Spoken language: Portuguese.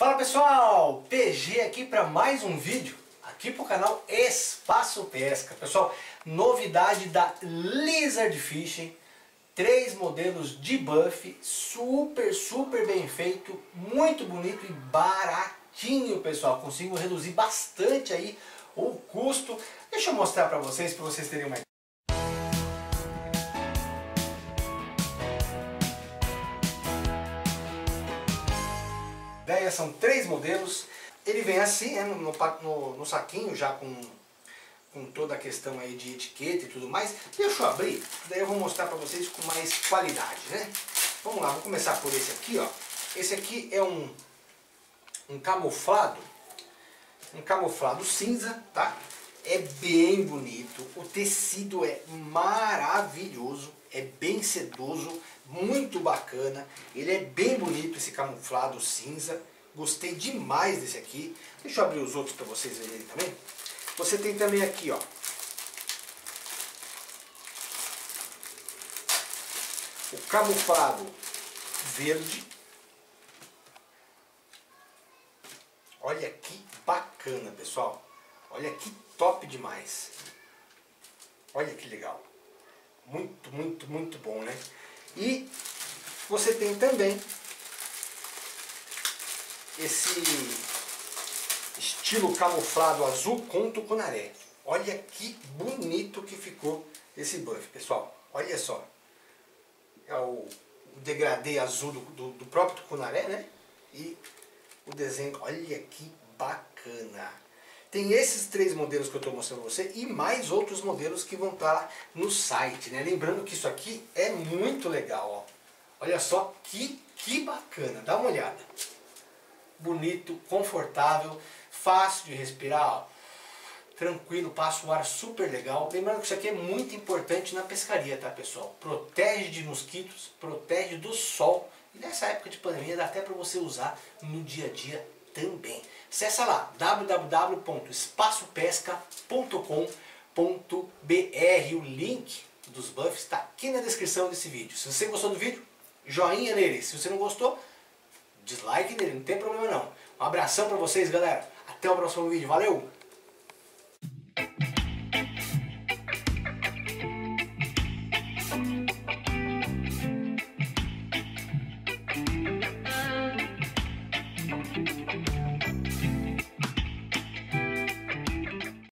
Fala pessoal, PG aqui para mais um vídeo aqui para o canal Espaço Pesca. Pessoal, novidade da Lizard Fishing, 3 modelos de Buff, super bem feito, muito bonito e baratinho pessoal. Consigo reduzir bastante aí o custo. Deixa eu mostrar para vocês terem uma ideia. São 3 modelos. Ele vem assim, né, no saquinho, já com toda a questão aí de etiqueta e tudo mais. Deixa eu abrir, daí eu vou mostrar para vocês com mais qualidade, né? Vamos lá, vou começar por esse aqui, ó. Esse aqui é um camuflado, cinza, tá? É bem bonito, o tecido é maravilhoso, é bem sedoso, muito bacana. Ele é bem bonito esse camuflado cinza, gostei demais desse aqui. Deixa eu abrir os outros para vocês verem também. Você tem também aqui, ó, o camuflado verde. Olha que bacana, pessoal. Olha que top demais. Olha que legal. Muito bom, né? E você tem também esse estilo camuflado azul com tucunaré. Olha que bonito que ficou esse Buff, pessoal. Olha só. É o degradê azul do próprio tucunaré, né? E o desenho. Olha que bacana. Tem esses 3 modelos que eu estou mostrando para você e mais outros modelos que vão estar no site, né? Lembrando que isso aqui é muito legal, ó. Olha só que bacana, dá uma olhada. Bonito, confortável, fácil de respirar, ó. Tranquilo, passa o ar super legal. Lembrando que isso aqui é muito importante na pescaria, tá pessoal? Protege de mosquitos, protege do sol. E nessa época de pandemia dá até para você usar no dia a dia também. Acessa lá www.espaçopesca.com.br. O link dos Buffs está aqui na descrição desse vídeo. Se você gostou do vídeo, joinha nele. Se você não gostou, dislike nele, não tem problema não. Um abração para vocês, galera. Até o próximo vídeo. Valeu!